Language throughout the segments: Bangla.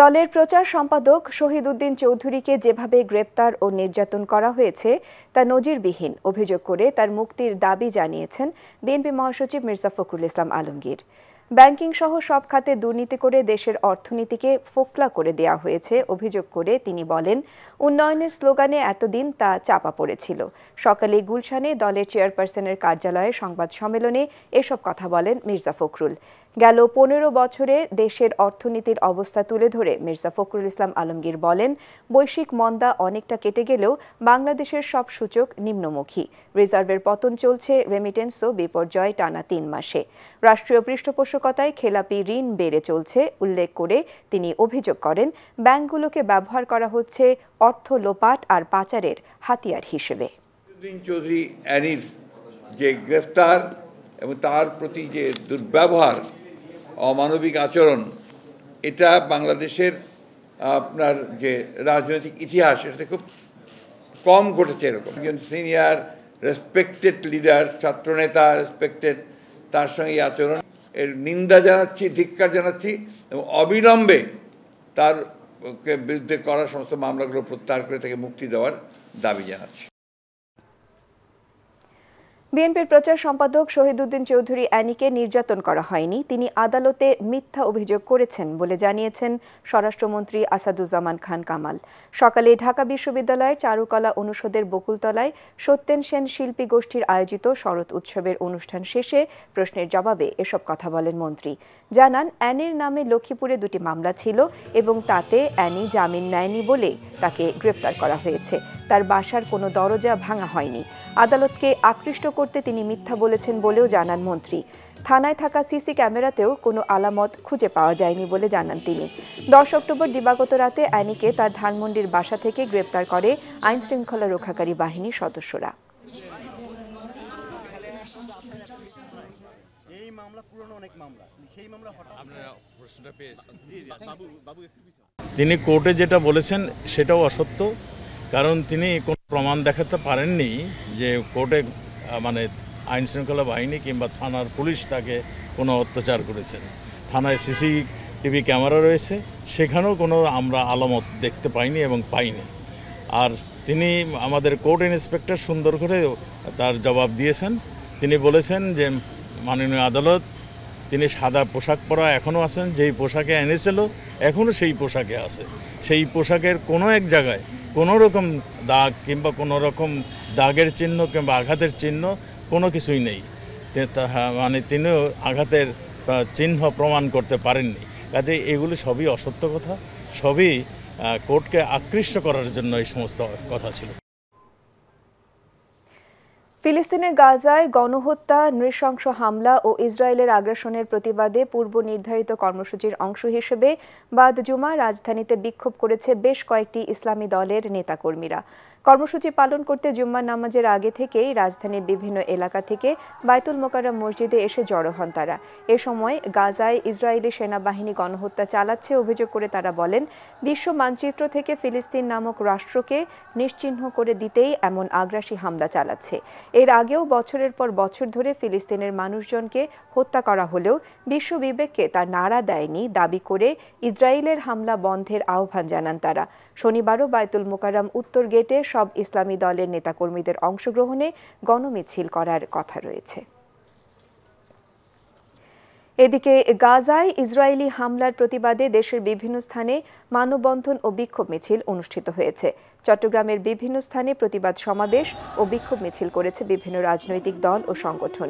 दलेर प्रचार सम्पादक शहीद उद्दीन चौधुरी के जेभावे ग्रेप्तार और निर्यातन करा हुएছে ता नजिरবিহীন अभियोग करे तार मुक्तिर दाबी जानिয়েছেন बीएनपी महासचिव मिर्जा फखरुल इस्लाम आलमगीर। बैंकिंग सह सब खाते दुर्नीति करे देशेर अर्थनीतिके फोकला करे देया हुएছে अभियोग करे तिनी बोलेन उन्नयनेर स्लोगाने एतदिन ता चापा पड़ेछिलो। सकाले गुलशाने दलेर चेयरपार्सनेर कार्यालये संबाद सम्मेलने एसब कथा बोलेन मिर्जा फखरुल। गেল ১৫ বছরে দেশের অর্থনীতির অবস্থা তুলে ধরে মির্জা ফখরুল ইসলাম আলমগীর বলেন, বৈশ্বিক মন্দা অনেকটা কেটে গেলেও বাংলাদেশের সব সূচক নিম্নমুখী, রিজার্ভের পতন চলছে, রেমিটেন্সও বিপর্যয় টানা ৩ মাসে, রাষ্ট্রীয় পৃষ্ঠপোষকতায় খেলাপি ঋণ বেড়ে চলছে উল্লেখ করে তিনি অভিযোগ করেন ব্যাংকগুলোকে ব্যবহার করা হচ্ছে অর্থ লোপাট আর পাচারের হাতিয়ার হিসেবে। গ্রেফতার এবং তার প্রতি যে দুর্ব্যবহার অমানবিক আচরণ, এটা বাংলাদেশের আপনার যে রাজনৈতিক ইতিহাস এটাতে খুব কম ঘটেছে। এরকম একজন সিনিয়র রেসপেক্টেড লিডার, ছাত্রনেতা রেসপেক্টেড, তার সঙ্গে এই আচরণ, এর নিন্দা জানাচ্ছি, ধিক্কার জানাচ্ছি এবং অবিলম্বে তার বিরুদ্ধে করা সমস্ত মামলাগুলো প্রত্যাহার করে তাকে মুক্তি দেওয়ার দাবি জানাচ্ছি। বিএনপির প্রচার সম্পাদক শহীদ উদ্দিন চৌধুরী অ্যানিকে নির্যাতন করা হয়নি, তিনি আদালতে মিথ্যা অভিযোগ করেছেন বলে জানিয়েছেন স্বরাষ্ট্রমন্ত্রী আসাদুজ্জামান খান কামাল। সকালে ঢাকা বিশ্ববিদ্যালয়ের চারুকলা অনুষদের বকুলতলায় সত্যেন সেন শিল্পী গোষ্ঠীর আয়োজিত শরৎ উৎসবের অনুষ্ঠান শেষে প্রশ্নের জবাবে এসব কথা বলেন মন্ত্রী। জানান, অ্যানির নামে লক্ষ্মীপুরে 2টি মামলা ছিল এবং তাতে অ্যানি জামিন নেয়নি বলে তাকে গ্রেপ্তার করা হয়েছে। তার বাসার কোনো দরজা ভাঙা হয়নি। আদালতকে আকৃষ্ট করতে তিনি মিথ্যা বলেছেন বলেও জানান মন্ত্রী। থানায় থাকা সিসি ক্যামেরাতেও কোনো আলামত খুঁজে পাওয়া যায়নি বলে জানান তিনি। 10 অক্টোবর দিবাগত রাতে অ্যানিকে তার ধানমন্ডির বাসা থেকে গ্রেপ্তার করে আইনশৃঙ্খলা রক্ষাকারী বাহিনীর সদস্যরা। তিনি কোর্টে যেটা বলেছেন সেটাও অসত্য, কারণ তিনি কোনো প্রমাণ দেখাতে পারেননি যে কোর্টে মানে আইন শৃঙ্খলা বাহিনী কিংবা থানার পুলিশ তাকে কোনো অত্যাচার করেছেন। থানায় সিসিটিভি ক্যামেরা রয়েছে, সেখানেও কোনো আমরা আলামত দেখতে পাইনি এবং পাইনি। আর তিনি আমাদের কোর্ট ইন্সপেক্টর সুন্দর করে তার জবাব দিয়েছেন। তিনি বলেছেন যে মাননীয় আদালত, তিনি সাদা পোশাক পরা এখনও আছেন, যেই পোশাকে এনেছিল এখনও সেই পোশাকে আছে, সেই পোশাকের কোনো এক জায়গায় কোনো রকম দাগ কিংবা কোনো রকম দাগের চিহ্ন কিংবা আঘাতের চিহ্ন কোনো কিছুই নেই। মানে তিনিও আঘাতের চিহ্ন প্রমাণ করতে পারেননি। কাজে এগুলি সবই অসত্য কথা, সবই কোর্টকে আকৃষ্ট করার জন্য এই সমস্ত কথা ছিল। ফিলিস্তিনের গাজায় গণহত্যা, নৃশংস হামলা ও ইসরায়েলের আগ্রাসনের প্রতিবাদে পূর্ব নির্ধারিত কর্মসূচির অংশ হিসেবে বাদ জুমা রাজধানীতে বিক্ষোভ করেছে বেশ কয়েকটি ইসলামী দলের নেতাকর্মীরা। কর্মসূচি পালন করতে জুম্মা নামাজের আগে থেকেই রাজধানীর বিভিন্ন এলাকা থেকে বাইতুল মোকাররম মসজিদে এসে জড়ো হন তারা। এ সময় গাজায় ইসরায়েলি সেনাবাহিনী গণহত্যা চালাচ্ছে অভিযোগ করে তারা বলেন, বিশ্ব মানচিত্র থেকে ফিলিস্তিন নামক রাষ্ট্রকে নিশ্চিহ্ন করে দিতেই এমন আগ্রাসী হামলা চালাচ্ছে। এর আগেও বছরের পর বছর ধরে ফিলিস্তিনের মানুষজনকে হত্যা করা হলেও বিশ্ব বিবেককে তা নাড়া দেয়নি দাবি করে ইসরায়েলের হামলা বন্ধের আহ্বান জানান তারা। শনিবারও বাইতুল মোকাররম উত্তর গেটে সব ইসলামী দলের নেতাকর্মীদের অংশগ্রহণে গণমিছিল করার কথা রয়েছে। এদিকে গাজায় ইসরায়েলি হামলার প্রতিবাদে দেশের বিভিন্ন স্থানে মানববন্ধন ও বিক্ষোভ মিছিল অনুষ্ঠিত হয়েছে। চট্টগ্রামের বিভিন্ন স্থানে প্রতিবাদ সমাবেশ ও বিক্ষোভ মিছিল করেছে বিভিন্ন রাজনৈতিক দল ও সংগঠন।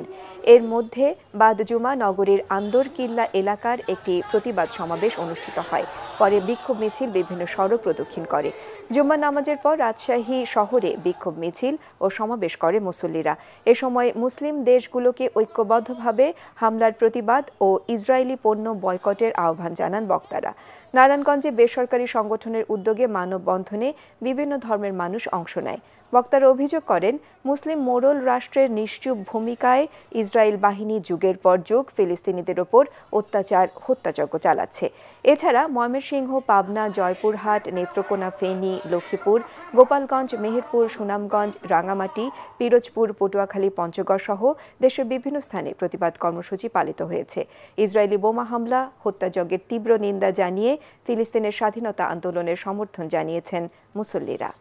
এর মধ্যে বাদজুমা নগরীর আন্দরকিল্লা এলাকার একটি প্রতিবাদ সমাবেশ অনুষ্ঠিত হয়, পরে বিক্ষোভ মিছিল বিভিন্ন সড়ক প্রদক্ষিণ করে। জুম্মা নামাজের পর রাজশাহী শহরে বিক্ষোভ মিছিল ও সমাবেশ করে মুসল্লিরা। এ সময় মুসলিম দেশগুলোকে ঐক্যবদ্ধভাবে হামলার প্রতিবাদ ও ইসরায়েলি পণ্য বয়কটের আহ্বান জানান বক্তারা। নারায়ণগঞ্জে বেসরকারি সংগঠনের উদ্যোগে মানববন্ধনে বিভিন্ন ধর্মের মানুষ অংশ নেয়। বক্তারা অভিযোগ করেন, মুসলিম মোড়ল রাষ্ট্রের নিশ্চুপ ভূমিকায় ইসরায়েল বাহিনী যুগের পর যুগ ফিলিস্তিনিদের ওপর অত্যাচার হত্যাযজ্ঞ চালাচ্ছে। এছাড়া ময়মনসিংহ, পাবনা, জয়পুরহাট, নেত্রকোনা, ফেনী, লক্ষ্মীপুর, গোপালগঞ্জ, মেহেরপুর, সুনামগঞ্জ, রাঙামাটি, পিরোজপুর, পটুয়াখালী, পঞ্চগড় সহ দেশের বিভিন্ন স্থানে প্রতিবাদ কর্মসূচি পালিত হয়েছে। ইসরায়েলি বোমা হামলা হত্যাযজ্ঞের তীব্র নিন্দা জানিয়ে ফিলিস্তিনের স্বাধীনতা আন্দোলনের সমর্থন জানিয়েছেন মুসল্লিরা।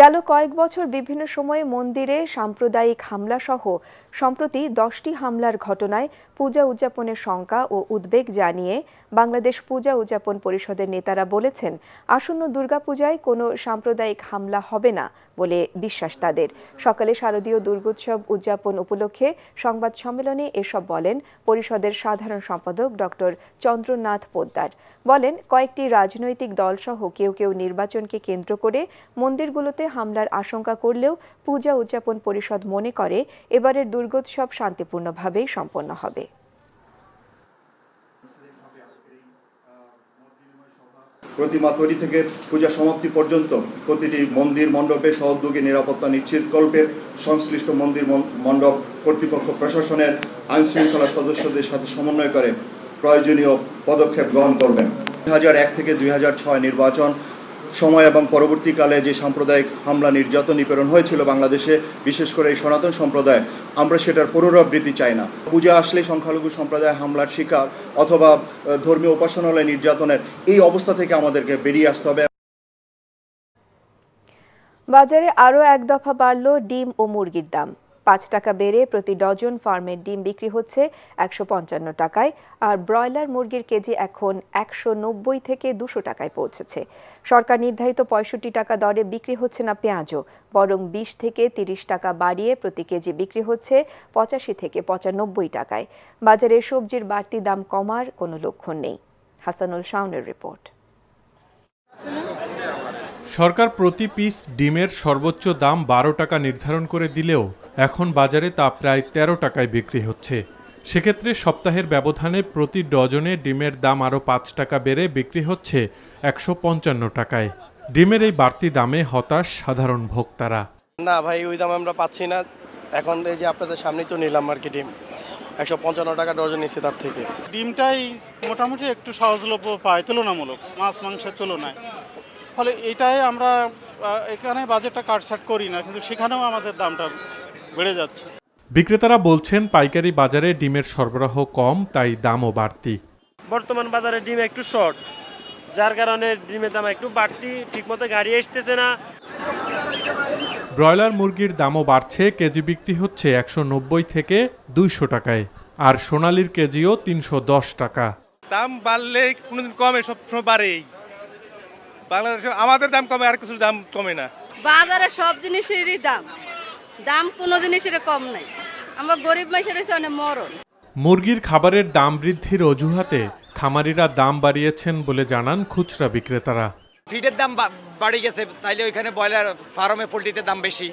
গেল কয়েক বছর বিভিন্ন সময়ে মন্দিরে সাম্প্রদায়িক হামলাসহ সম্প্রতি ১০টি হামলার ঘটনায় পূজা উদযাপনের শঙ্কা ও উদ্বেগ জানিয়ে বাংলাদেশ পূজা উদযাপন পরিষদের নেতারা বলেছেন, আসন্ন দুর্গাপূজায় কোনো সাম্প্রদায়িক হামলা হবে না বলে বিশ্বাস তাদের। সকালে শারদীয় দুর্গোৎসব উদযাপন উপলক্ষে সংবাদ সম্মেলনে এসব বলেন পরিষদের সাধারণ সম্পাদক ডক্টর চন্দ্রনাথ পোদ্দার। বলেন, কয়েকটি রাজনৈতিক দলসহ কেউ কেউ নির্বাচনকে কেন্দ্র করে মন্দিরগুলোতে হামলার আশঙ্কা করলেও পূজা উদযাপন পরিষদ মনে করে এবারের দুর্গোৎসব শান্তিপূর্ণভাবেই সম্পন্ন হবে। প্রতিমা তৈরি থেকে পূজা সমাপ্তি পর্যন্ত প্রতিটি মন্দির মণ্ডপে সহযোগী নিরাপত্তা নিশ্চিতকল্পে সংশ্লিষ্ট মন্দির মণ্ডপ কর্তৃপক্ষ প্রশাসনের আইন শৃঙ্খলা সদস্যদের সাথে সমন্বয় করে প্রয়োজনীয় পদক্ষেপ গ্রহণ করবেন। ২০০১ থেকে ২০০৬ নির্বাচন সময় এবং পরবর্তীকালে যে সাম্প্রদায়িক হামলা নির্যাতন নিপীড়ন হয়েছিল বাংলাদেশে, বিশেষ করে এই সনাতন সম্প্রদায়, আমরা সেটার পুনরাবৃত্তি চাই না। পূজা আসলে সংখ্যালঘু সম্প্রদায় হামলার শিকার অথবা ধর্মীয় উপাসনালয় নির্যাতনের এই অবস্থা থেকে আমাদেরকে বেরিয়ে আসতে হবে। বাজারে আরও এক দফা বাড়ল ডিম ও মুরগির দাম। ৫ টাকা বেড়ে প্রতি ডজন ফার্মের ডিম বিক্রি হচ্ছে ১৫৫ টাকায়, আর ব্রয়লার মুরগির কেজি এখন ১৯০ থেকে ২০০ টাকায় পৌঁছেছে। সরকার নির্ধারিত ৬৫ টাকা দরে বিক্রি হচ্ছে না পেঁয়াজও, বরং ২০ থেকে ৩০ টাকা বাড়িয়ে প্রতি কেজি বিক্রি হচ্ছে ৮৫ থেকে ৯৫ টাকায়। বাজারে সবজির বাড়তি দাম কমার কোনো লক্ষণ নেই। হাসানুল শাওনের রিপোর্ট। সরকার প্রতি পিস ডিমের সর্বোচ্চ দাম ১২ টাকা নির্ধারণ করে দিলেও এখন বাজারে তা প্রায় ১৩ টাকায় বিক্রি হচ্ছে। সেক্ষেত্রে সপ্তাহের ব্যবধানে প্রতি ডজনে ডিমের দাম আরও ৫ টাকা বেড়ে বিক্রি হচ্ছে ১৫৫ টাকায়। ডিমের এই বাড়তি দামে হতাশ সাধারণ ভোক্তারা। না ভাই, ওই দাম আমরা পাচ্ছি না। এখন এই যে আপনাদের সামনেই তো নিলাম আর কি, ডিম ১৫৫ টাকা ডজন নিচ্ছে। তার থেকে ডিমটাই মোটামুটি একটু সহজলভ্য পায় তুলনামূলক মাছ মাংসের তুলনায়, ফলে এটাই আমরা এখানে বাজেটটা কাটছাট করি না, কিন্তু সেখানেও আমাদের দামটা বেড়ে যাচ্ছে। বিক্রেতারা বলছেন পাইকারি বাজারে ডিমের সরবরাহ কম, তাই দামও বাড়তি। বর্তমান বাজারে ডিম একটু শর্ট, যার কারণে ডিমের দাম একটু বাড়তি, ঠিকমতো গাড়ি আসতেছে না। ব্রয়লার মুরগির দামও বাড়ছে, কেজি বিক্রি হচ্ছে ১৯০ থেকে ২০০ টাকায়, আর সোনালির কেজিও ৩১০ টাকা। দাম বাড়লে কোনোদিন কমে, সবসময় বাড়েই। বাংলাদেশে আমাদের দাম কমে, আর কিছু দাম কমে না। বাজারে সব জিনিসেরই দাম কোনো জিনিসের কম নাই। আমরা গরিব মানুষের মরণ। মুরগির খাবারের দাম বৃদ্ধির অজুহাতে খামারিরা দাম বাড়িয়েছেন বলে জানান খুচরা বিক্রেতারা। ফিডের দাম বাড়ি গেছে, তাইলে ওইখানে ব্রয়লার ফার্মে পোলট্রিতে দাম বেশি,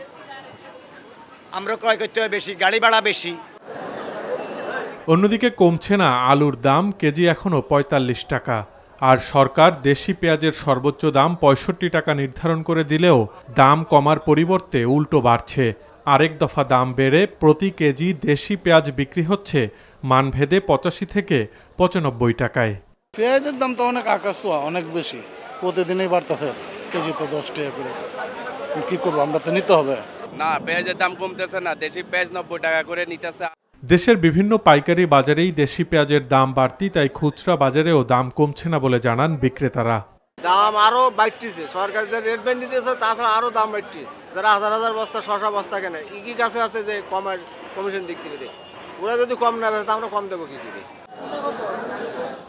আমরা ক্রয় করতে হয় বেশি, গাড়ি ভাড়া বেশি। অন্যদিকে কমছে না আলুর দাম, কেজি এখনও ৪৫ টাকা। আর সরকার দেশি পেঁয়াজের সর্বোচ্চ দাম ৬৫ টাকা নির্ধারণ করে দিলেও দাম কমার পরিবর্তে উল্টো বাড়ছে। আরেক দফা দাম বেড়ে প্রতি কেজি দেশি পেঁয়াজ বিক্রি হচ্ছে মানভেদে ৮৫ থেকে ৯৫ টাকায়। পেঁয়াজের দাম তো অনেক আকাশ ছোঁয়া, অনেক বেশি, প্রতিদিনই বাড়তেছে, কেজি তো ১০ টাকা করে। কি করবো, আমরা তো নিতে হবে না। পেঁয়াজের দাম কমতেছে না, দেশি পেঁয়াজ ৯০ টাকা করে নিতেছে। দেশের বিভিন্ন পাইকারি বাজারেই দেশি পেঁয়াজের দাম বাড়তি, তাই খুচরা বাজারেও দাম কমছে না বলে জানান বিক্রেতারা। দাম আরো বাড়তিছে, সরকার যে রেট বেঁধে দিতেছে তাছাড়া আরো দাম বাড়তিছে। যারা হাজার হাজার বস্তা শসা বস্তা কেনে, কি কাছে আছে যে কমার কমিশন দিক থেকে দেয়, ওরা যদি কম না বেচে আমরা কম দেবো কি করে।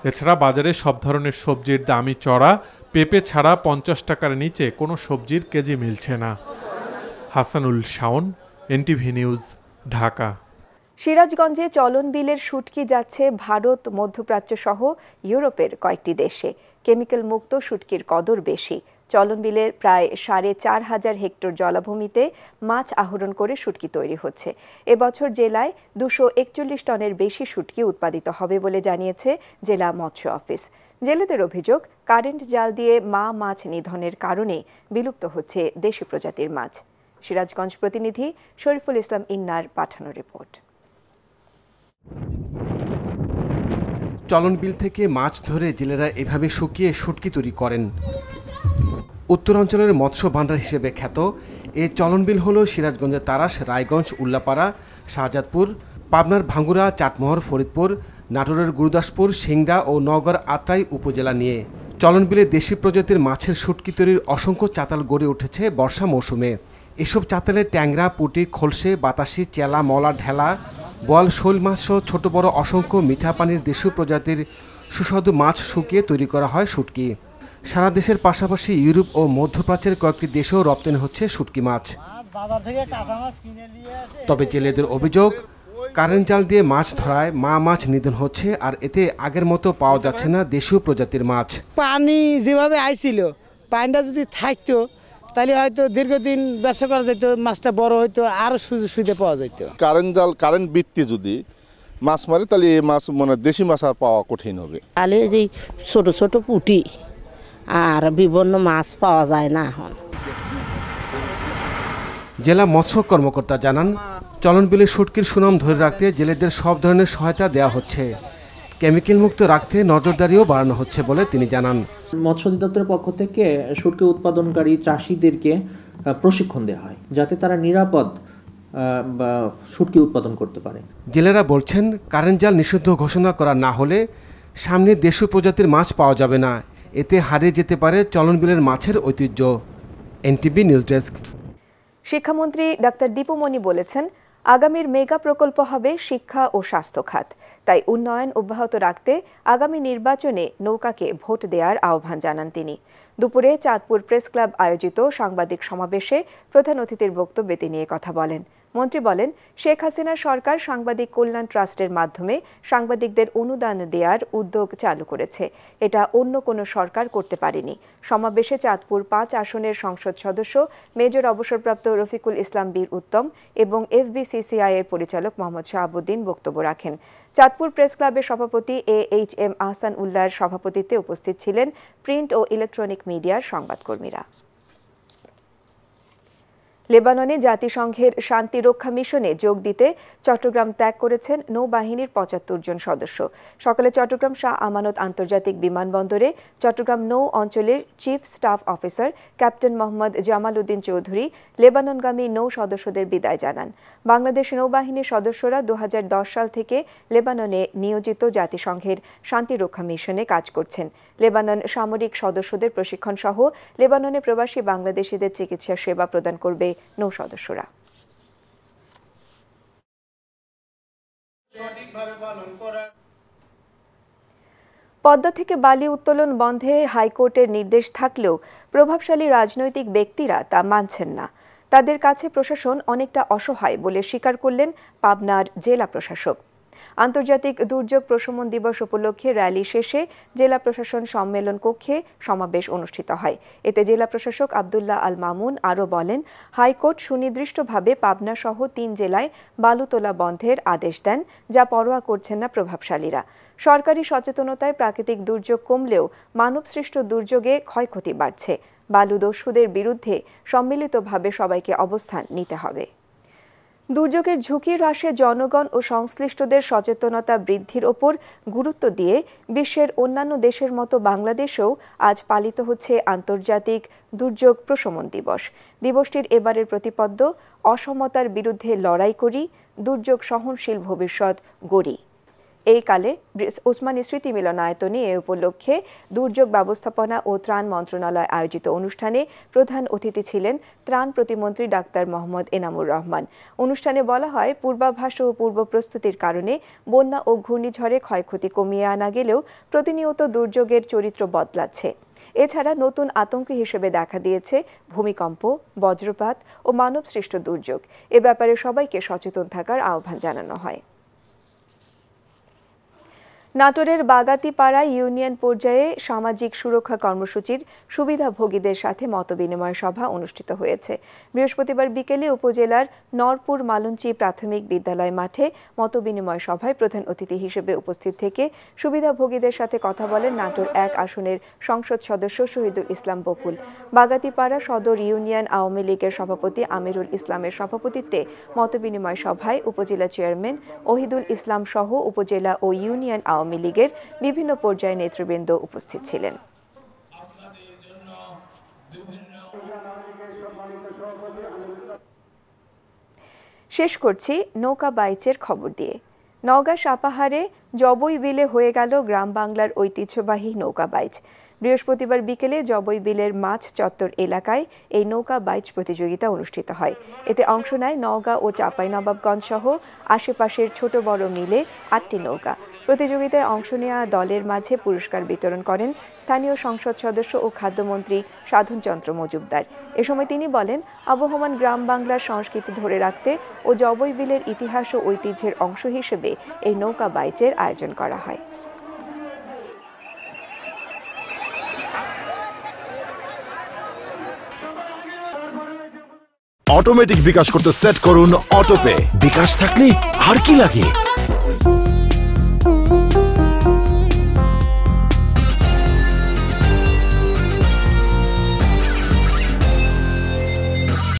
এছাড়া বাজারে সব ধরনের সবজির দামই চড়া, পেঁপে ছাড়া ৫০ টাকার নিচে কোনো সবজির কেজি মিলছে না। Hasanul Shaon, NTV news, Dhaka. সিরাজগঞ্জে চলন বিলের শুটকি যাচ্ছে ভারত, মধ্যপ্রাচ্য সহ ইউরোপের কয়েকটি দেশে। কেমিক্যাল মুক্ত শুটকির কদর বেশি। চলন বিলের প্রায় ৪,৫০ হেক্টর জলাভূমিতে মাছ আহরণ করে শুটকি তৈরি হচ্ছে। এবছর জেলায় ২৪১ টনের বেশি শুটকি উৎপাদিত হবে বলে জানিয়েছে জেলা মৎস্য অফিস। জেলেদের অভিযোগ, কারেন্ট জাল দিয়ে মাছ নিধনের কারণে বিলুপ্ত হচ্ছে দেশি প্রজাতির মাছ। সিরাজগঞ্জ প্রতিনিধি শরীফুল ইসলাম ইন্নার পাঠানো রিপোর্ট। চলন বিল থেকে মাছ ধরে জেলেরা এভাবে শুকিয়ে শুটকি তৈরি করেন। উত্তরাঞ্চলের মৎস্য ভান্ডার হিসেবে খ্যাত এ চলন বিল হল সিরাজগঞ্জের তারাশ, রায়গঞ্জ, উল্লাপাড়া, শাহজাদপুর, পাবনার ভাঙ্গুরা, চাটমোহর, ফরিদপুর, নাটোরের গুরুদাসপুর, সিংড়া ও নগর আত্রাই উপজেলা নিয়ে চলনবিলে দেশি প্রজাতির মাছের শুটকি তৈরির অসংখ্য চাতাল গড়ে উঠেছে বর্ষা মৌসুমে। এসব চাতালে ট্যাংরা, পুঁটি, খোলসে, বাতাসি, চেলা, মলা, ঢেলা, বোয়াল, শোল মাছ সহ ছোট বড় অসংখ্য মিঠা পানির দেশীয় প্রজাতির সুস্বাদু মাছ শুকিয়ে তৈরি করা হয় শুটকি। সারা দেশের পাশাপাশি ইউরোপ ও মধ্যপ্রাচ্যের কয়েকটি দেশেও রপ্তানি হচ্ছে শুটকি মাছ। তবে জেলেদের অভিযোগ, কারেন্ট জাল দিয়ে মাছ ধরায় মাছ নিধন হচ্ছে, আর এতে আগের মতো পাওয়া যাচ্ছে না দেশীয় প্রজাতির মাছ। পানি যেভাবে আইছিল, পানিটা যদি থাকতো তাহলে হয়তো দীর্ঘদিন ব্যবসা করা যেত, মাছটা বড় হইতো, আরও সুবিধা পাওয়া যেত। কারেন্ট জাল, কারেন্ট বৃত্তি যদি মাছ মারে তাহলে এই মাছ মানে দেশি মাছ আর পাওয়া কঠিন হবে। তাহলে যে ছোট ছোট পুঁটি আর বিভিন্ন মাছ পাওয়া যায় না এখন। জেলা মৎস্য কর্মকর্তা জানান, চলনবিলে শুটকির সুনাম ধরে রাখতে জেলেদের সব ধরনের সহায়তা দেওয়া হচ্ছে, কেমিক্যাল মুক্ত রাখতে নজরদারিও বাড়ানো হচ্ছে বলে তিনি জানান। মৎস্য অধিদপ্তরের পক্ষ থেকে শুটকি উৎপাদনকারী চাষিদেরকে প্রশিক্ষণ দেওয়া হয় যাতে তারা নিরাপদ শুটকি উৎপাদন করতে পারে। জেলেরা বলছেন, কারেন্ট জাল নিষিদ্ধ ঘোষণা করা না হলে সামনে দেশীয় প্রজাতির মাছ পাওয়া যাবে না, এতে হারিয়ে যেতে পারে চলনবিলের মাছের ঐতিহ্য। NTV news desk. শিক্ষামন্ত্রী ডাক্তার দীপুমণি বলেছেন, আগামীর মেগা প্রকল্প হবে শিক্ষা ও স্বাস্থ্য খাত, তাই উন্নয়ন অব্যাহত রাখতে আগামী নির্বাচনে নৌকাকে ভোট দেওয়ার আহ্বান জানান তিনি। দুপুরে চাঁদপুর প্রেস ক্লাব আয়োজিত সাংবাদিক সমাবেশে প্রধান অতিথির বক্তব্যে তিনি এ কথা বলেন। মন্ত্রী বলেন, শেখ হাসিনা সরকার সাংবাদিক কল্যাণ ট্রাস্টের মাধ্যমে সাংবাদিকদের অনুদান দেওয়ার উদ্যোগ চালু করেছে, এটা অন্য কোনো সরকার করতে পারেনি। সমাবেশে চাঁদপুর ৫ আসনের সংসদ সদস্য মেজর অবসরপ্রাপ্ত রফিকুল ইসলাম বীর উত্তম এবং এফবিসিসিআই এর পরিচালক মোহাম্মদ শাহাবুদ্দিন বক্তব্য রাখেন। চাঁদপুর প্রেস ক্লাবের সভাপতি এ.এইচ.এম. আহসান উল্লাহর সভাপতিত্বে উপস্থিত ছিলেন প্রিন্ট ও ইলেকট্রনিক মিডিয়ার সংবাদকর্মীরা। লেবাননে জাতিসংঘের শান্তিরক্ষা মিশনে যোগ দিতে চট্টগ্রাম ত্যাগ করেছেন নৌবাহিনীর ৭৫ জন সদস্য। সকালে চট্টগ্রাম শাহ আমানত আন্তর্জাতিক বিমানবন্দরে চট্টগ্রাম নৌ অঞ্চলের chief staff officer captain Mohammad Jamal Uddin Chowdhury লেবাননগামী নৌ সদস্যদের বিদায় জানান। বাংলাদেশ নৌবাহিনীর সদস্যরা ২০১০ সাল থেকে লেবাননে নিয়োজিত জাতিসংঘের শান্তিরক্ষা মিশনে কাজ করছেন। লেবানন সামরিক সদস্যদের প্রশিক্ষণ সহ লেবাননে প্রবাসী বাংলাদেশিদের চিকিৎসা সেবা প্রদান করবে নৌ সদস্যরা। পদ্মা থেকে বালি উত্তোলন বন্ধে হাইকোর্টের নির্দেশ থাকলেও প্রভাবশালী রাজনৈতিক ব্যক্তিরা তা মানছেন না। তাদের কাছে প্রশাসন অনেকটা অসহায় বলে স্বীকার করলেন পাবনার জেলা প্রশাসক। আন্তর্জাতিক দুর্যোগ প্রশমন দিবস উপলক্ষে র্যালি শেষে জেলা প্রশাসন সম্মেলন কক্ষে সমাবেশ অনুষ্ঠিত হয়। এতে জেলা প্রশাসক আব্দুল্লাহ আল মামুন আরও বলেন, হাইকোর্ট সুনির্দিষ্টভাবে পাবনা সহ ৩ জেলায় বালু তোলা বন্ধের আদেশ দেন, যা পরোয়া করছেন না প্রভাবশালীরা। সরকারি সচেতনতায় প্রাকৃতিক দুর্যোগ কমলেও মানবসৃষ্ট দুর্যোগে ক্ষয়ক্ষতি বাড়ছে। বালুদস্যুদের বিরুদ্ধে সম্মিলিতভাবে সবাইকে অবস্থান নিতে হবে। দুর্যোগের ঝুঁকি হ্রাসে জনগণ ও সংশ্লিষ্টদের সচেতনতা বৃদ্ধির ওপর গুরুত্ব দিয়ে বিশ্বের অন্যান্য দেশের মতো বাংলাদেশেও আজ পালিত হচ্ছে আন্তর্জাতিক দুর্যোগ প্রশমন দিবস। দিবসটির এবারের প্রতিপাদ্য, অসমতার বিরুদ্ধে লড়াই করি, দুর্যোগ সহনশীল ভবিষ্যৎ গড়ি। এই কালে ওসমানী স্মৃতি মিলনায়তনে এ উপলক্ষে দুর্যোগ ব্যবস্থাপনা ও ত্রাণ মন্ত্রণালয় আয়োজিত অনুষ্ঠানে প্রধান অতিথি ছিলেন ত্রাণ প্রতিমন্ত্রী ডাক্তার মোহাম্মদ এনামুল রহমান। অনুষ্ঠানে বলা হয়, পূর্বাভাস ও পূর্ব প্রস্তুতির কারণে বন্যা ও ঘূর্ণিঝড়ে ক্ষয়ক্ষতি কমিয়ে আনা গেলেও প্রতিনিয়ত দুর্যোগের চরিত্র বদলাচ্ছে। এছাড়া নতুন আতঙ্ক হিসেবে দেখা দিয়েছে ভূমিকম্প, বজ্রপাত ও মানবসৃষ্ট দুর্যোগ। এ ব্যাপারে সবাইকে সচেতন থাকার আহ্বান জানানো হয়। নাটোরের বাগাতিপাড়া ইউনিয়ন পর্যায়ে সামাজিক সুরক্ষা কর্মসূচির সুবিধাভোগীদের সাথে মতবিনিময় সভা অনুষ্ঠিত হয়েছে। বৃহস্পতিবার বিকেলে উপজেলার নরপুর মালঞ্চি প্রাথমিক বিদ্যালয় মাঠে মতবিনিময় সভায় প্রধান অতিথি হিসেবে উপস্থিত থেকে সুবিধাভোগীদের সাথে কথা বলেন নাটোর ১ আসনের সংসদ সদস্য শহীদুল ইসলাম বকুল। বাগাতিপাড়া সদর ইউনিয়ন আওয়ামী লীগের সভাপতি আমিরুল ইসলামের সভাপতিত্বে মতবিনিময় সভায় উপজেলা চেয়ারম্যান ওহিদুল ইসলাম সহ উপজেলা ও ইউনিয়ন আওয়ামী লীগের বিভিন্ন পর্যায়ে নেতৃবৃন্দ উপস্থিত ছিলেন। शेष करছি नौका বাইচের खबर दिए। नौगाঁ সাপাহারে জবইবিলে হয়ে গেল গ্রাম বাংলার ঐতিহ্যবাহী নৌকা বাইচ। বৃহস্পতিবার বিকেলে জবইবিলের মাছ চত্বর এলাকায় এই নৌকা বাইচ প্রতিযোগিতা অনুষ্ঠিত হয়। এতে অংশ নেয় নওগাঁ ও চাঁপাইনবাবগঞ্জ সহ আশেপাশের ছোট বড় মিলে ৮টি নৌকা। প্রতিযোগিতায় অংশ নেওয়া দলের মাঝে পুরস্কার বিতরণ করেন স্থানীয় সংসদ সদস্য ও খাদ্যমন্ত্রী সাধনচন্দ্র মজুমদার। এ সময় তিনি বলেন, আবহমান গ্রাম বাংলার সংস্কৃতি ধরে রাখতে ও জবইবিলের ইতিহাস ও ঐতিহ্যের অংশ হিসেবে এই নৌকা বাইচের আয়োজন করা হয়। অটোমেটিক বিকাশ করতে সেট করুন অটোপে। বিকাশ থাকলে আর কি লাগে?